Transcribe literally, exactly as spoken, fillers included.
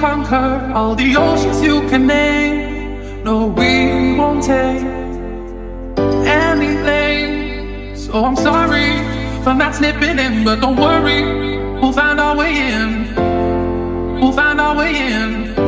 conquer all the oceans you can name. No, we won't take anything. So I'm sorry for not slipping in, but don't worry, we'll find our way in. We'll find our way in.